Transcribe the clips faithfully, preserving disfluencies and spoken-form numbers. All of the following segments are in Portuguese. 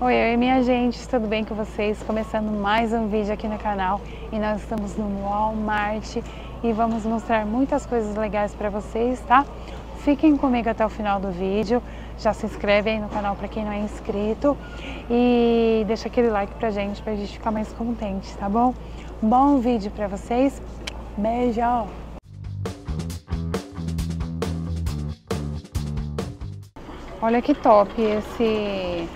Oi, oi minha gente, tudo bem com vocês? Começando mais um vídeo aqui no canal e nós estamos no Walmart e vamos mostrar muitas coisas legais para vocês, tá? Fiquem comigo até o final do vídeo, já se inscreve aí no canal para quem não é inscrito e deixa aquele like pra gente, pra gente ficar mais contente, tá bom? Bom vídeo pra vocês, beijo! Olha que top esse...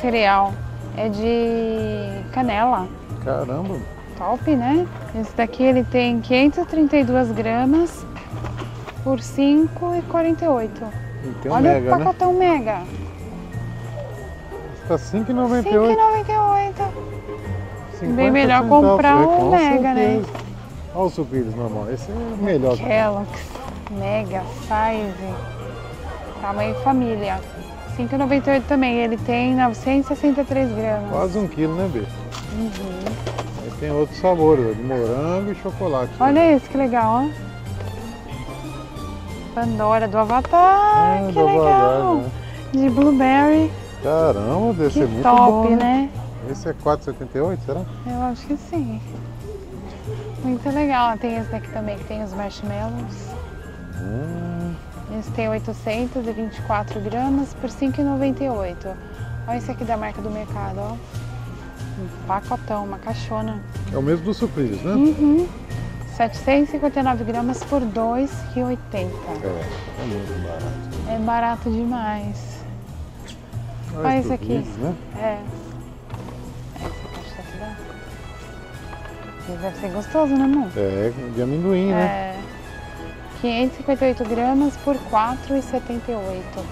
cereal, é de canela. Caramba! Top, né? Esse daqui ele tem quinhentas e trinta e duas gramas por cinco reais e quarenta e oito centavos. E um olha mega, o pacotão, né? Mega! Está cinco reais e noventa e oito centavos. cinco reais e noventa e oito centavos. Bem melhor comprar um com mega, certeza, né? Olha o sucrilhos normal, esse é melhor. Kellogg's, mega, size, tamanho família. cinco reais e noventa e oito centavos também, ele tem novecentas e sessenta e três gramas. Quase um quilo, né, Bê? Uhum. Aí tem outro sabor, morango e chocolate. Olha, né? Esse, que legal, ó. Pandora do Avatar, é, que do legal. Avatar, né? De blueberry. Caramba, deve ser muito bom, top, né? Esse é quatro reais e setenta e oito centavos, será? Eu acho que sim. Muito legal. Tem esse daqui também, que tem os marshmallows. Hum. Esse tem oitocentas e vinte e quatro gramas por cinco reais e noventa e oito centavos. Olha esse aqui da marca do mercado, ó. Um pacotão, uma caixona. É o mesmo do sucrilhos, né? Uhum. setecentas e cinquenta e nove gramas por dois reais e oitenta centavos. É, é muito barato. É barato demais. Olha, Olha esse aqui. Né? É. Essa caixa aqui dá. Deve ser gostoso, né, amor? É, de amendoim, é, né? É. quinhentas e cinquenta e oito gramas por quatro reais e setenta e oito centavos.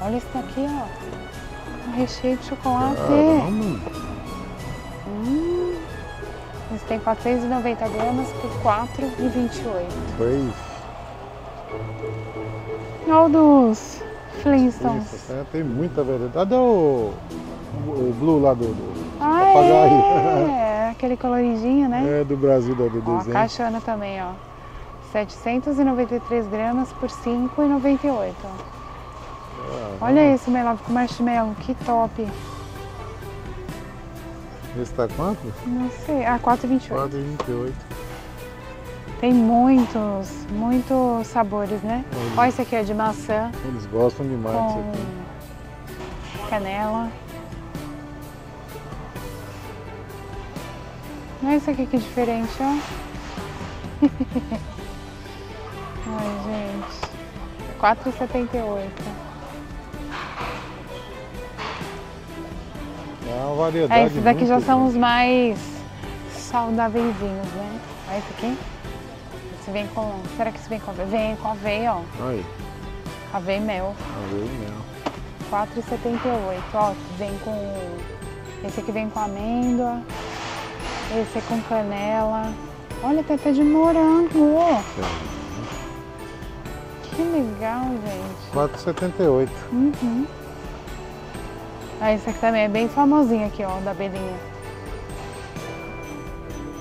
Olha isso daqui, ó. Um recheio de chocolate. Hum, esse tem quatrocentas e noventa gramas por quatro reais e vinte e oito centavos. Pois. Olha o dos Flintstones. Isso, né? Tem muita variedade. Olha o, o blue lá do, do ah, papagaio. É, aquele coloridinho, né? É, do Brasil, do desenho. Ó, a caixona também, ó. setecentas e noventa e três gramas por cinco reais e noventa e oito centavos. Olha esse melão com marshmallow, que top! Esse tá quanto? Não sei, ah, quatro reais e vinte e oito centavos. quatro reais e vinte e oito centavos. Tem muitos, muitos sabores, né? Eles, olha esse aqui, é de maçã. Eles gostam demais disso aqui. Canela. Olha esse aqui que é diferente, ó. Ai, gente, quatro reais e setenta e oito centavos. É uma variedade. É, esses daqui já bem. São os mais saudávelzinhos, né? Olha esse aqui. Esse vem com... Será que esse vem com aveia? Vem com aveia, ó. Aí. Aveia e mel. Aveia e mel. quatro reais e setenta e oito centavos. Ó, vem com... Esse aqui vem com amêndoa. Esse é com canela. Olha, tem até de morango. É. Que legal, gente. quatro reais e setenta e oito centavos. Uhum. Ah, esse aqui também é bem famosinho aqui, ó, da Abelinha.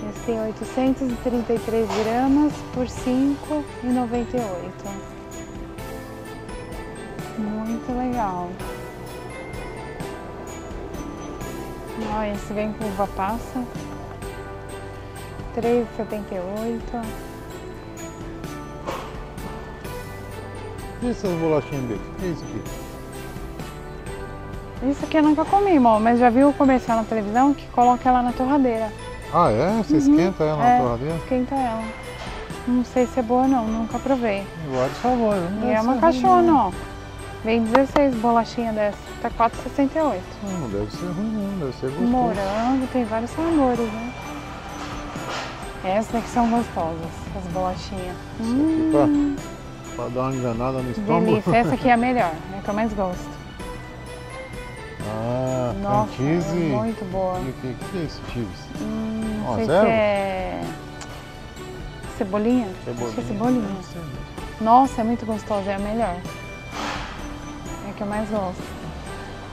Esse tem oitocentas e trinta e três gramas por cinco reais e noventa e oito centavos. Muito legal. Ó, esse vem com uva passa. três reais e setenta e oito centavos. E essas bolachinhas dele? O que é isso aqui? Isso aqui eu nunca comi, irmão, mas já vi o comercial na televisão que coloca ela na torradeira. Ah, é? Você uhum. esquenta ela é, na torradeira? Esquenta ela. Não sei se é boa não, nunca provei. E vários sabores, né? E é uma caixona, ó. Vem dezesseis bolachinhas dessa, tá quatro reais e sessenta e oito centavos. Não deve ser ruim, não, deve ser gostoso. Morango, tem vários sabores, né? Essas daqui são gostosas, as bolachinhas. Isso hum. aqui tá... Pra dar uma enganada no estômago. Delícia, essa aqui é a melhor, é a que eu mais gosto. Ah, nossa, é muito boa. O que, que é esse Chaves? Hum, oh, zero? É... Cebolinha? Cebolinha. Acho que é cebolinha. Nossa, é muito gostosa, é a melhor. É a que eu mais gosto.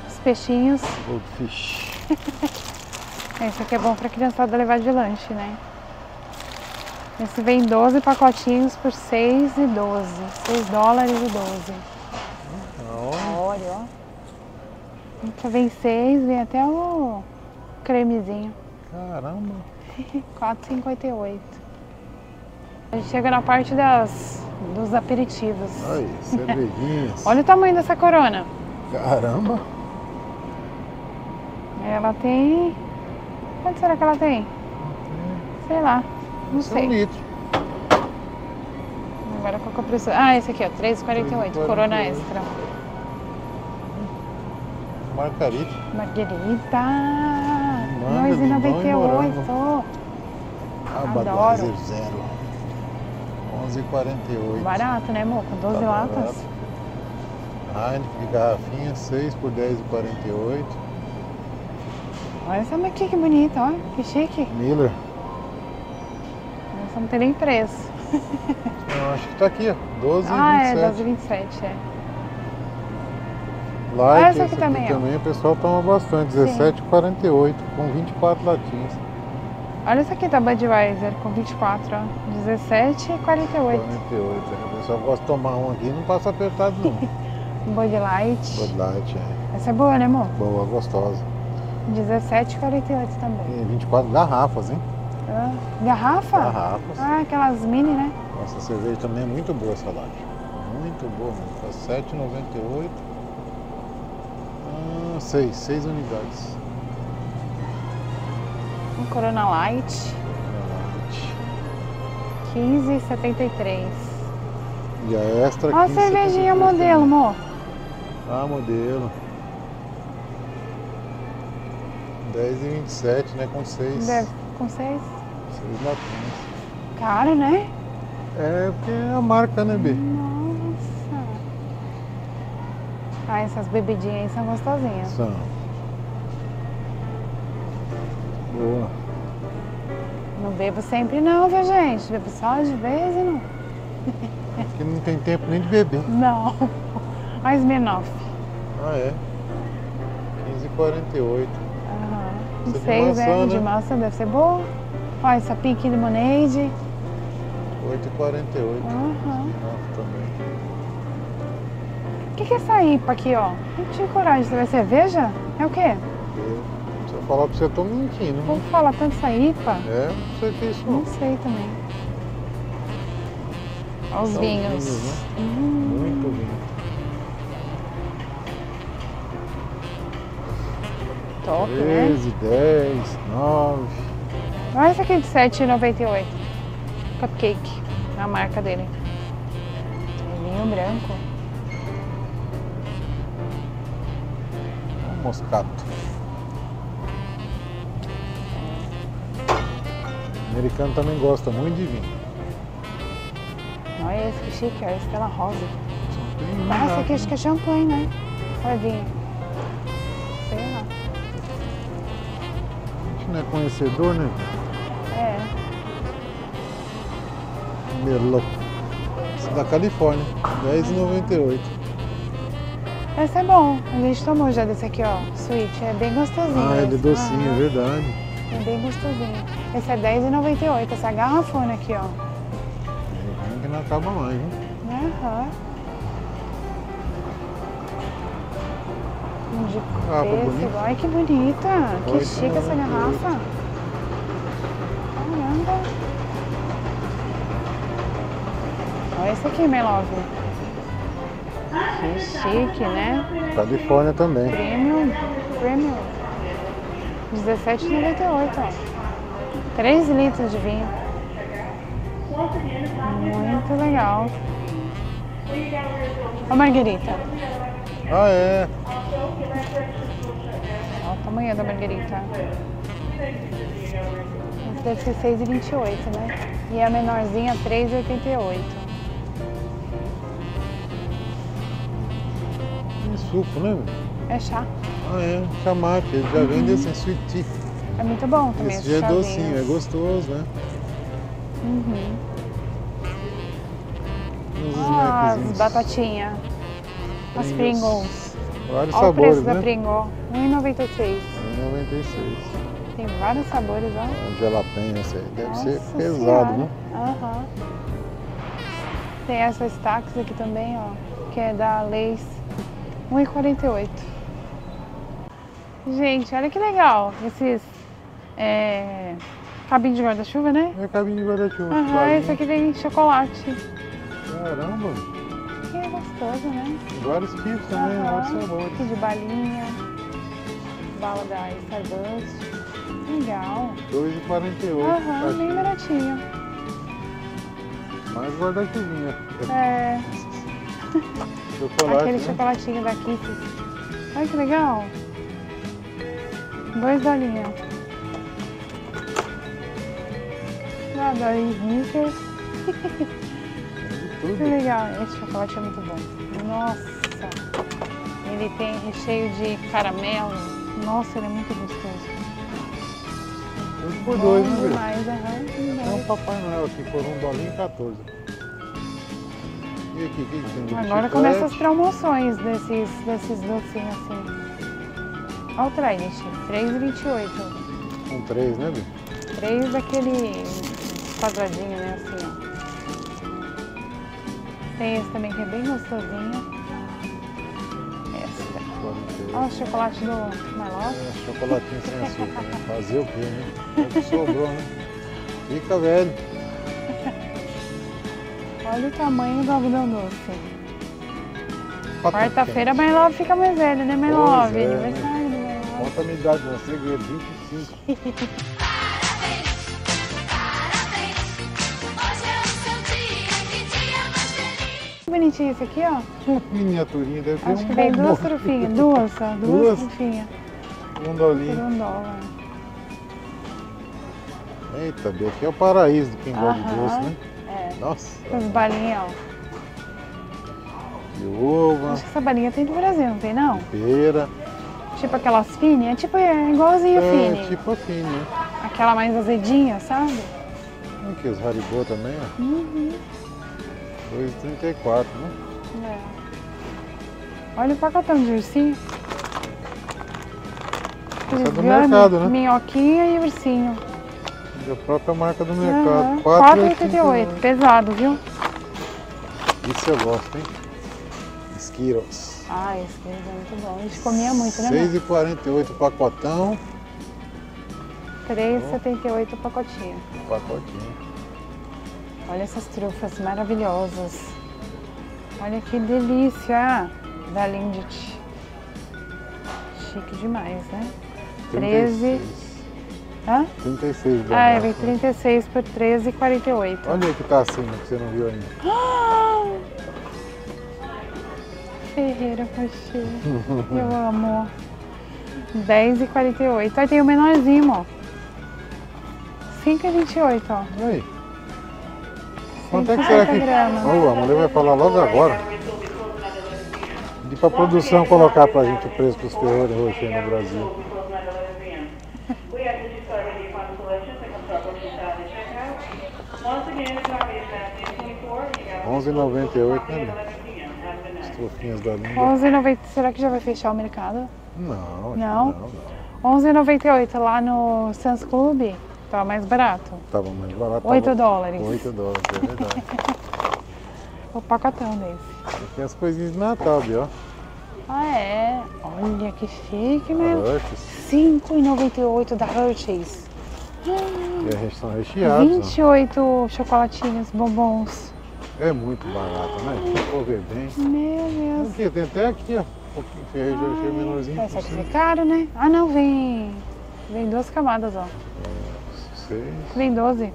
Os peixinhos. Goldfish. Esse aqui é bom pra criançada levar de lanche, né? Esse vem doze pacotinhos por seis e doze, seis dólares e doze. Olha, ó. Então vem seis, vem até o cremezinho. Caramba! quatro e cinquenta e oito. A gente chega na parte das, dos aperitivos. Aí, cervejinhas. Olha o tamanho dessa Corona. Caramba! Ela tem... Quanto será que ela tem? Sei lá, não sei. Um litro. Agora qual que é o preço? Ah, esse aqui, ó, três e quarenta e oito, Corona Extra. Margarita. Margarita! dois e noventa e oito. Adoro. onze e quarenta e oito. Barato, né, amor? Com doze tá latas. Lindt de garrafinha, seis por dez e quarenta e oito. Olha essa aqui que bonita, olha, que chique. Miller. Essa não tem nem preço. Eu acho que tá aqui, ó, doze e vinte e sete. Ah, é, doze e vinte e sete, é. Light, ah, essa aqui, essa também, aqui também, o pessoal toma bastante, dezessete e quarenta e oito, com vinte e quatro latinhas. Olha essa aqui da Budweiser, com vinte e quatro, ó, dezessete e quarenta e oito. quarenta e oito, é, o pessoal gosta de tomar um aqui e não passa apertado não. Bud Light. Bud Light, é. Essa é boa, né, amor? Boa, gostosa. dezessete e quarenta e oito também. E vinte e quatro garrafas, hein? Ah, garrafa? Garrafas. Ah, aquelas mini, né? Nossa, cerveja também é muito boa essa lá. Muito boa, mano. sete e noventa e oito. Ah, seis, seis unidades. Um Corona Light. Corona Light. quinze e setenta e três. E a extra. Olha a cervejinha modelo, amor. Ah, modelo. dez e vinte e sete, né? Com seis. Deve, com seis? seis latinhas. Caro, né? É, porque é a marca, né, Bi? Nossa! Ah, essas bebidinhas aí são gostosinhas. São. Boa. Não bebo sempre não, viu, gente? Bebo só de vez e não. Porque não tem tempo nem de beber. Não. A Smirnoff. Ah, é? quinze e quarenta e oito. Aham. Não sei, velho, de maçã deve ser boa. Olha essa pink lemonade. oito e quarenta e oito. Uhum. O que, que é essa I P A aqui, ó? Não tinha coragem. Você vai cerveja? É o quê? Se eu falar pra você, eu tô mentindo. Vamos falar tanto essa I P A? É, não sei o que é isso não. Não sei também. Olha os vinhos. vinhos né? Hum. Muito vinho. Top, treze, né? dez, nove. Olha essa aqui de sete e noventa e oito. Cupcake, a marca dele. Vinho branco. Um moscato. O americano também gosta muito de vinho. Olha esse que chique, olha Estela Rosa. Ah, esse aqui acho que é champanhe, né? Olha vinho. Sei lá. A gente não é conhecedor, né? É. Merlot. Esse da Califórnia, dez e noventa e oito. Esse é bom, a gente tomou já desse aqui, ó, Sweet, é bem gostosinho. Ah, ele é docinho, ah, é verdade. É bem gostosinho. Esse é dez e noventa e oito, essa garrafona aqui, ó. É, que não acaba mais, hein? Aham. Um de preço, olha que bonita, que chique essa garrafa. Caramba. Olha esse aqui, meu love. Que chique, né? Califórnia também. Premium, premium. dezessete e noventa e oito, ó. três litros de vinho. Muito legal. Ó a margarita. Ah, é. Olha o tamanho da margarita. Esse deve ser seis e vinte e oito, né? E a menorzinha, três e oitenta e oito. Suco, né? É chá. Ah, é. Chamate. Ele já uhum. vende assim, sweet tea. É muito bom também. Esse é docinho, é gostoso, né? Uhum. Ah, as batatinhas. As Pringles. Vários olha sabores, né? Olha o preço, né? Da Pringles. um e noventa e seis. um e noventa e seis. Tem vários sabores, ó. É um gelapenho, esse aí. Deve nossa ser pesado, senhora, né? Aham. Uhum. Tem essas taxas aqui também, ó. Que é da Lace. um e quarenta e oito. Gente, olha que legal esses é, cabinho de guarda-chuva, né? É cabinho de guarda-chuva. Aham, esse aqui vem chocolate. Caramba! Que gostoso, né? Vários tipos também, vários sabores. De balinha, bala da Starbucks. Legal. dois e quarenta e oito. Aham, bem baratinho. Mais guarda-chuvinha. É. Chocolate, aquele né? Chocolatinho da Kiki. Olha que legal. Dois dolinhos. Ah, dolinhos Snickers. Que legal. Esse chocolate é muito bom. Nossa. Ele tem recheio de caramelo. Nossa, ele é muito gostoso. Dois por dois, né? Demais, aham. Tem um Papai Noel aqui, foram um dolinho e quatorze. E aqui, que tem de agora começam as promoções desses, desses docinhos assim. Olha o traste, três e vinte e oito. Com três, né, Bi? três daquele quadradinho, né, assim, ó. Tem esse também que é bem gostosinho. Essa. Olha o chocolate do Maló. É, chocolatinho sem açúcar, né? Fazer o quê, né? O que sobrou, né? Fica velho. Olha o tamanho do algodão doce. Quarta-feira, mas logo fica mais velho, né, mais logo. Ele vai sair. Conta a minha idade, você ganha vinte e cinco. Parabéns, parabéns, hoje é o seu dia, que dia mais feliz. Que bonitinho isso aqui, ó. Miniaturinha, deve ter. Acho um que veio duas trufinhas, duas, ó, duas, duas trufinhas. Um dolinho. Por um dólar. Eita, Bia, aqui é o paraíso do quem gosta de doce, né? É. Nossa. Essas balinhas, ó. De uva. Acho que essa balinha tem do Brasil, não tem não? Pera. Tipo aquelas fininhas, é tipo é igualzinho é, fine. É, tipo a fine, né? Aquela mais azedinha, sabe? Aqui os Haribo também, ó. Uhum. dois e trinta e quatro, né? É. Olha o pacotão de ursinho. Essa é do mercado, né? Minhoquinha e ursinho. É a própria marca do mercado. Uhum. quatro e oitenta e oito, pesado, viu? Isso eu gosto, hein? Skittles. Ah, esse é muito bom. A gente comia muito, né? seis e quarenta e oito o pacotão. três e setenta e oito o pacotinho. O pacotinho. Olha essas trufas maravilhosas. Olha que delícia da Lindt. Chique demais, né? treze. Hã? trinta e seis. Ah, é, vem trinta e seis por treze e quarenta e oito. Olha que tá acima, que você não viu ainda. Ah! Ferreira, Paixinha. Eu amo. dez e quarenta e oito. Aí tem o menorzinho, ó. cinco e vinte e oito, ó. E aí? Quanto é que será que... Oh, a mulher vai falar logo agora. E pra produção colocar pra gente o preço dos ferreiros roxos no Brasil. onze e noventa e oito, né? onze e noventa e oito, será que já vai fechar o mercado? Não, não. não, não. onze e noventa e oito lá no Sam's Club, tava mais barato. Tava mais barato. oito dólares. oito dólares, é verdade. O pacotão desse. Tem as coisinhas de Natal, ó. Ah, é? Olha que chique, meu. cinco e noventa e oito da Hershey's. E são recheados. vinte e oito ó. Chocolatinhos, bombons. É muito barato, né? Deixa eu correr bem. Meu Deus. Aqui, tem até aqui, ó. Um pouquinho de ferreiro, eu achei menorzinho. Essa aqui é caro, né? Ah, não, vem. Vem duas camadas, ó. seis. Vem doze.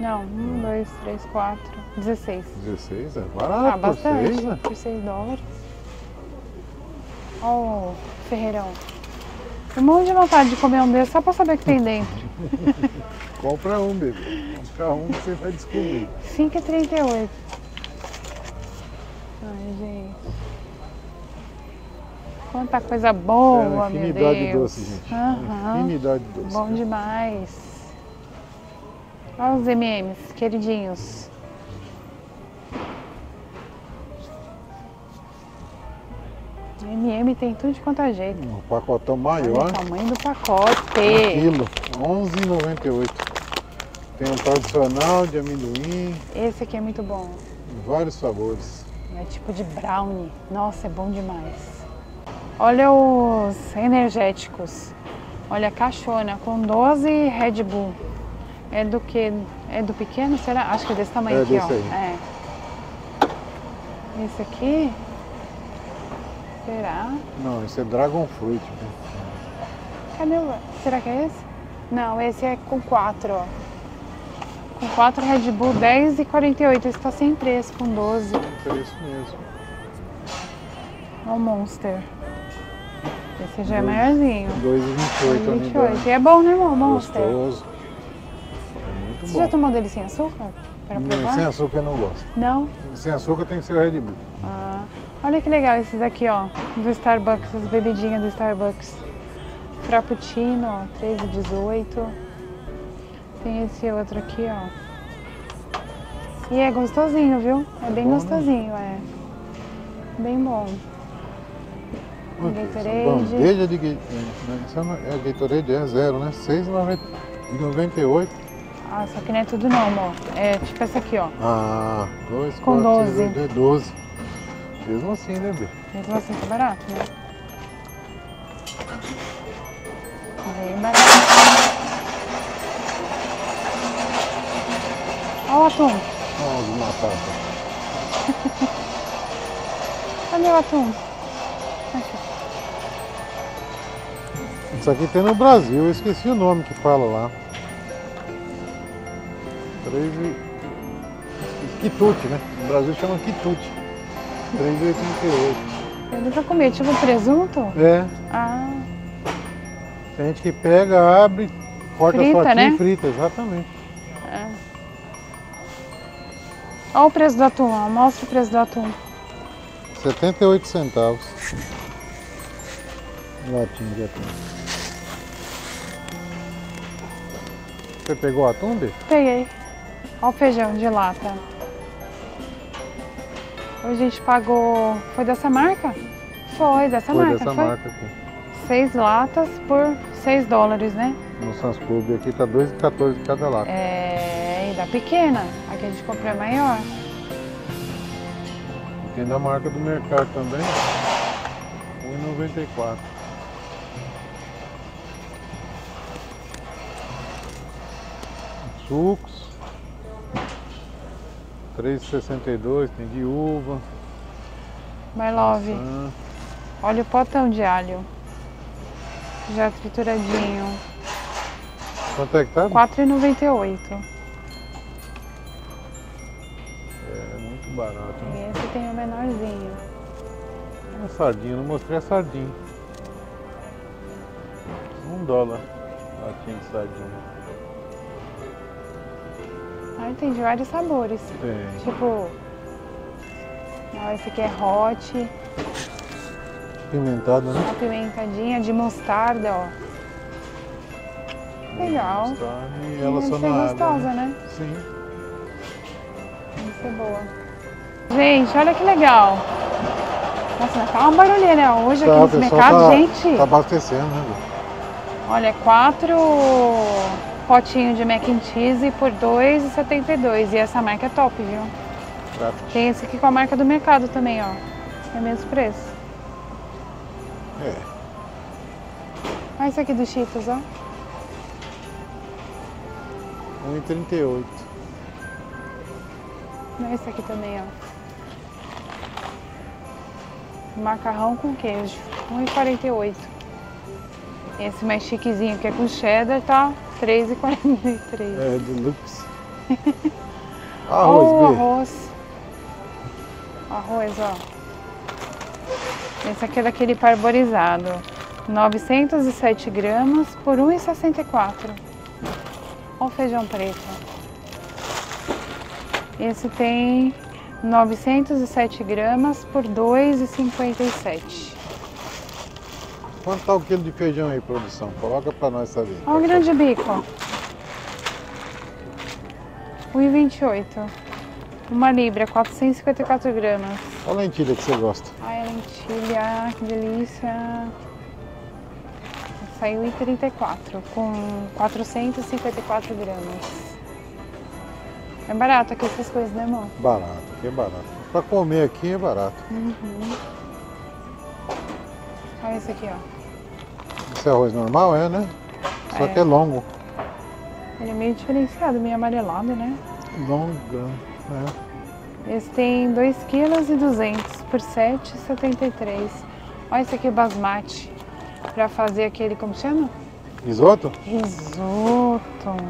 Não, um, dois, três, quatro. dezesseis. dezesseis? É barato. Ah, bastante. seis, né? Por seis dólares. Ó, o ferreirão. Um monte de vontade de comer um desses só pra saber o que tem dentro. Compra um, bebê. Pra um que você vai descobrir. cinco e trinta e oito. Ai, gente. Quanta coisa boa, é, meu Deus. Infinidade doce, gente. Uhum. Infinidade doce. Bom cara. Demais. Olha os M e M's, queridinhos. M e M tem tudo de quanto é jeito. Um pacotão maior. Olha o tamanho do pacote. um quilo, onze e noventa e oito. Tem um tradicional de amendoim. Esse aqui é muito bom. Vários sabores. É tipo de brownie. Nossa, é bom demais. Olha os energéticos. Olha a caixona com doze Red Bull. É do que? É do pequeno? Será? Acho que é desse tamanho é aqui, desse ó. Aí. É. Esse aqui? Será? Não, esse é Dragon Fruit. Cadê o... Será que é esse? Não, esse é com quatro, ó. Com quatro Red Bull, dez e quarenta e oito. Esse tá sem preço, com doze. É isso mesmo. Olha o Monster. Esse já é maiorzinho. dois e vinte e oito. E é bom, né, irmão? Monster. Gostoso. É muito bom. Você já tomou dele sem açúcar? Para provar? Sem açúcar eu não gosto. Não? Sem açúcar tem que ser o Red Bull. Ah, olha que legal esses aqui, ó. Do Starbucks, as bebidinhas do Starbucks. Frappuccino, ó, treze e dezoito. Tem esse outro aqui, ó. E é gostosinho, viu? É, é bem bom, gostosinho, né? É. Bem bom. Gatorade. Bandeja de Gatorade. É, Gatorade é zero, né? seis e noventa e oito. Ah, só que não é tudo não, amor. É tipo essa aqui, ó. Ah, dois, com quatro, doze. Seis, doze. Mesmo assim, né, Bê? Mesmo assim tá barato, né? Bem barato. Olha o atum. Olha o batata. Cadê o atum? Aqui. Isso aqui tem no Brasil, eu esqueci o nome que fala lá. treze... Quitute, né? No Brasil chama quitute. três e oitenta e oito. Eu nunca comi, tipo presunto? É. Ah. Tem gente que pega, abre, corta frita, só aqui, né? E frita, exatamente. É. Olha o preço do atum, ó. Mostra o preço do atum. setenta e oito centavos. Latinho de atum. Você pegou atum, Bê? Peguei. Olha o feijão de lata. Hoje a gente pagou... Foi dessa marca? Foi, dessa foi marca. Dessa foi dessa marca aqui. Seis latas por seis dólares, né? No Sans Club aqui tá dois e quatorze cada lata. É, e da pequena. Aqui a gente comprou a maior. Tem da marca do mercado também, um e noventa e quatro. Sucos, três e sessenta e dois, tem de uva. My love, maçã. Olha o potão de alho, já trituradinho. Quanto é que tá? quatro e noventa e oito. É muito barato, né? Esse tem o menorzinho. Uma sardinha, não mostrei a sardinha. Um dólar latinha de sardinha. Ah, tem de vários sabores. Tem. Tipo, ah, esse aqui é hot. Pimentada, né? Uma pimentadinha de mostarda, ó. Legal. Mostarda e ela só na água. Gostosa, né? Sim. Isso é boa. Gente, olha que legal. Nossa, mas tá uma barulheira, né? Hoje tá, aqui nesse mercado, tá, gente. Tá abastecendo, né? Olha, quatro potinhos de mac and cheese por dois e setenta e dois. E essa marca é top, viu? Prato. Tem esse aqui com a marca do mercado também, ó. É o mesmo preço. É. Olha esse aqui do Cheetos, ó. um e trinta e oito. Olha esse aqui também, ó. Macarrão com queijo, um e quarenta e oito. Esse mais chiquezinho que é com cheddar, tá três e quarenta e três. É, deluxe. Arroz, oh, arroz. Arroz, ó. Esse aqui é daquele parborizado. novecentos e sete gramas por um e sessenta e quatro. Olha o feijão preto. Esse tem... novecentos e sete gramas por dois e cinquenta e sete. Quanto tá o quilo de feijão aí, produção? Coloca para nós saber. Olha o grande bico. um e vinte e oito. Uma libra, quatrocentos e cinquenta e quatro gramas. Olha a lentilha que você gosta. Ai, a lentilha, que delícia. Saiu em trinta e quatro, com quatrocentos e cinquenta e quatro gramas. É barato aqui essas coisas, né, amor? Barato, aqui é barato. Pra comer aqui é barato. Uhum. Olha esse aqui, ó. Esse é arroz normal, é, né? Só é. que é longo. Ele é meio diferenciado, meio amarelado, né? Longo, é. Esse tem dois quilos e duzentos por sete reais e setenta e três. Olha esse aqui, basmati. Pra fazer aquele, como chama? Risoto? Risoto.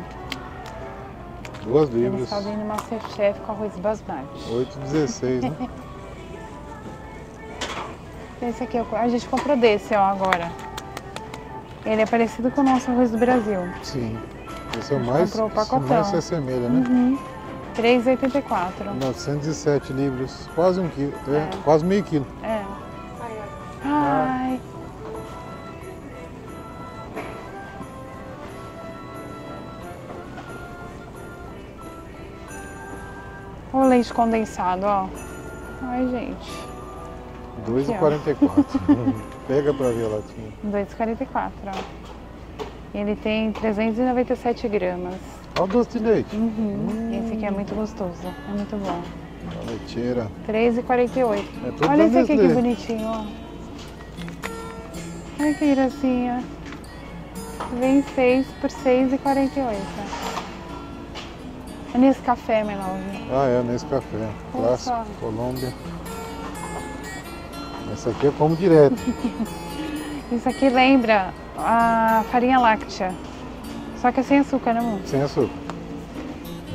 Duas libras. Eles fazem no Masterchef com arroz basmati. oito e dezesseis, né? Esse aqui, a gente comprou desse, ó, agora. Ele é parecido com o nosso arroz do Brasil. Sim. Esse é o mais, comprou o pacotão. mais se assemelha, né? Uhum. três reais e oitenta e quatro. novecentos e sete libras. Quase um quilo. É, é. Quase meio quilo. É. Ai. Olha o leite condensado, ó. Ai, gente. dois e quarenta e quatro. Pega pra ver a latinha. dois e quarenta e quatro, ó. Ele tem trezentos e noventa e sete gramas. Olha o doce de leite. Uhum. Hum. Esse aqui é muito gostoso. É muito bom. A leiteira. três e quarenta e oito. É Olha esse aqui, leite. que bonitinho, ó. Olha que gracinha. Vem seis por seis e quarenta e oito. É Nescafé, meu nome. Ah, é, Nescafé. Clássico, Colômbia. Essa aqui eu como direto. Isso aqui lembra a farinha láctea. Só que é sem açúcar, né, amor? Sem açúcar.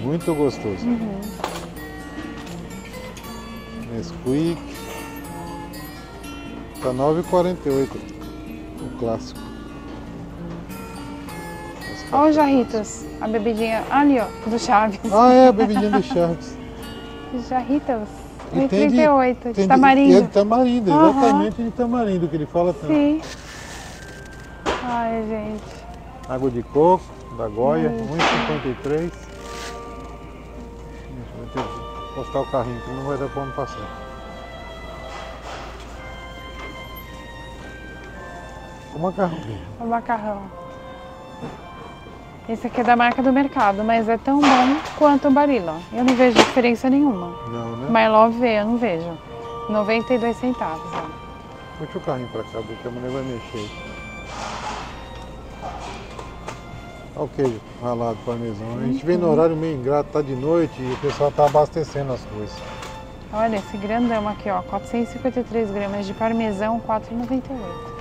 Muito gostoso. Uhum. Nesquik. Tá nove e quarenta e oito. O clássico. Olha os Jarritos. A bebidinha ali, ó, do Chaves. Ah, é, a bebidinha do Chaves. Jarritos. E tem trinta e oito, de, de tamarindo. É de tamarindo, exatamente uhum. de tamarindo, que ele fala tanto. Sim. Ai, gente. Água de coco, da Goia, um e cinquenta e três. Vou ter que postar o carrinho, que não vai dar para onde passar. O macarrão. O macarrão. Esse aqui é da marca do mercado, mas é tão bom quanto o Barilla. Eu não vejo diferença nenhuma. Não, né? Mas love vê, eu não vejo. noventa e dois centavos. Ó. Puxa o carrinho pra cá, porque a mulher vai mexer. Olha o queijo ralado, parmesão. A gente uhum. vem no horário meio ingrato, tá de noite e o pessoal tá abastecendo as coisas. Olha, esse grandão aqui, ó. quatrocentos e cinquenta e três gramas de parmesão, quatro e noventa e oito.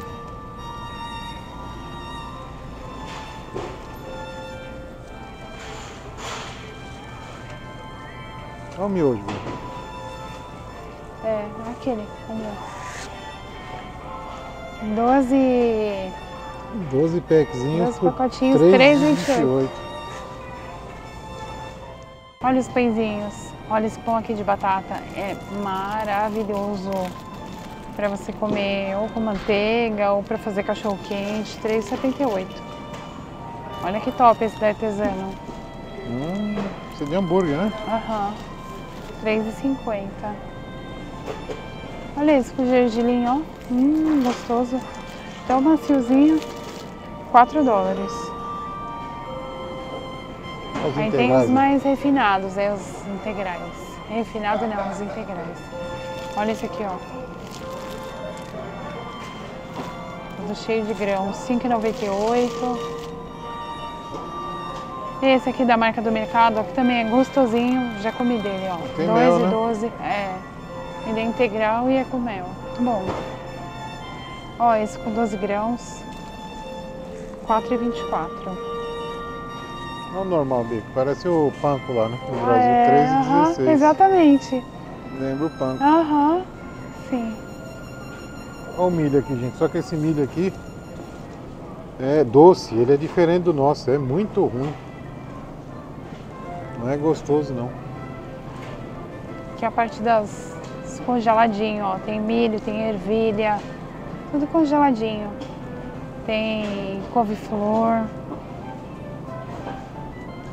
Olha o miojo, velho. É, aquele. doze... doze packzinhos. doze pacotinhos, três e vinte e oito. Olha os pãezinhos. Olha esse pão aqui de batata. É maravilhoso. Para você comer ou com manteiga ou para fazer cachorro quente. três e setenta e oito. Olha que top esse da artesano. Hum, isso é de hambúrguer, né? Aham. Uhum. três e cinquenta. Olha esse com gergelim, ó. Hum, gostoso. Tão maciozinho. quatro dólares. Os Aí integrais, tem os mais refinados, é os integrais. Refinado não, os integrais. Olha esse aqui, ó. Todo cheio de grão. cinco e noventa e oito. Esse aqui da marca do mercado, ó, que também é gostosinho, já comi dele, ó. Tem dois e doze, né? É. Ele é integral e é com mel. Muito bom. Ó, esse com doze grãos, quatro e vinte e quatro. Não é o normal, Bico, parece o Panko lá, né? No Brasil, é, três e dezesseis. Uh-huh, exatamente. Lembra o Panko. Aham, uh-huh, sim. Olha o milho aqui, gente, só que esse milho aqui é doce, ele é diferente do nosso, é muito ruim. Não é gostoso, não. Aqui a parte das congeladinho, ó. Tem milho, tem ervilha. Tudo congeladinho. Tem couve-flor.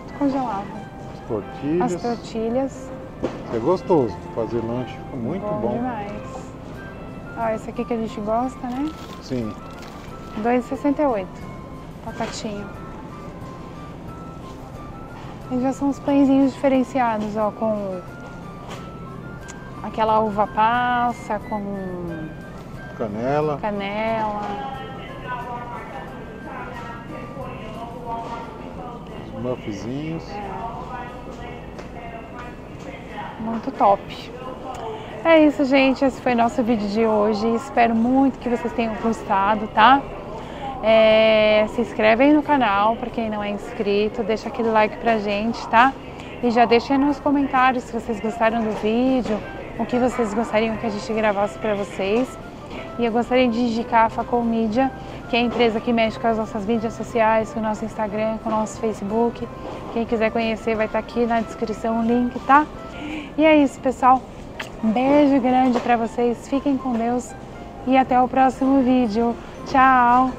Tudo congelado. As tortilhas. As tortilhas. Isso é gostoso fazer lanche. Fica muito bom. Bom demais. Ó, esse aqui que a gente gosta, né? Sim. dois e sessenta e oito. Pacotinho. E já são os pãezinhos diferenciados, ó, com aquela uva passa, com Canela. Canela. Os muffzinhos. Muito top. É isso, gente. Esse foi o nosso vídeo de hoje. Espero muito que vocês tenham gostado, tá? É, se inscreve aí no canal, para quem não é inscrito. Deixa aquele like pra gente, tá? E já deixa aí nos comentários se vocês gostaram do vídeo, o que vocês gostariam que a gente gravasse para vocês. E eu gostaria de indicar a Facon Mídia, que é a empresa que mexe com as nossas mídias sociais, com o nosso Instagram, com o nosso Facebook. Quem quiser conhecer vai estar aqui na descrição o link, tá? E é isso, pessoal. Um beijo grande para vocês. Fiquem com Deus e até o próximo vídeo. Tchau!